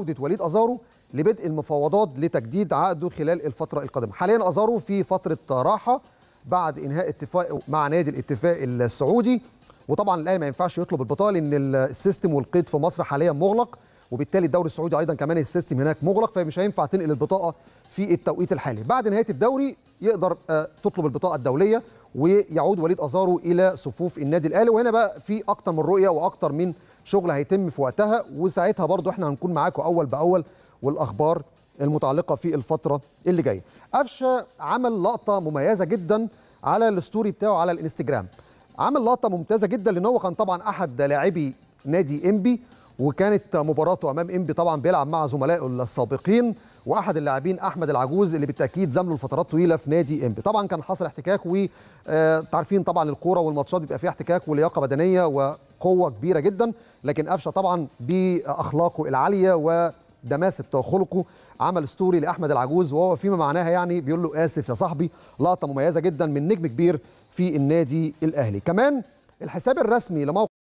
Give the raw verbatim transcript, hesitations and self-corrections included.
عودة وليد ازارو لبدء المفاوضات لتجديد عقده خلال الفترة القادمة. حاليا ازارو في فترة راحة بعد انهاء اتفاق مع نادي الاتفاق السعودي، وطبعا الاهلي ما ينفعش يطلب البطاقة لان السيستم والقيد في مصر حاليا مغلق، وبالتالي الدوري السعودي ايضا كمان السيستم هناك مغلق، فمش هينفع تنقل البطاقة في التوقيت الحالي. بعد نهاية الدوري يقدر تطلب البطاقة الدولية ويعود وليد ازارو الى صفوف النادي الاهلي، وهنا بقى في اكتر من رؤية واكتر من شغل هيتم في وقتها، وساعتها برضو احنا هنكون معاكم اول باول والاخبار المتعلقه في الفتره اللي جايه. قفشه عمل لقطه مميزه جدا على الستوري بتاعه على الانستجرام، عمل لقطه ممتازه جدا لان هو كان طبعا احد لاعبي نادي امبي، وكانت مباراته امام امبي طبعا بيلعب مع زملائه السابقين واحد اللاعبين احمد العجوز اللي بالتاكيد زمله لفترات طويله في نادي امبي. طبعا كان حصل احتكاك، وتعرفين طبعا الكوره والماتشات بيبقى فيها احتكاك ولياقه بدنيه و قوة كبيرة جدا، لكن قفشه طبعا بأخلاقه العالية ودماسة خلقه عمل ستوري لأحمد العجوز وهو فيما معناها يعني بيقول له آسف يا صاحبي. لقطة مميزة جدا من نجم كبير في النادي الأهلي. كمان الحساب الرسمي لموقع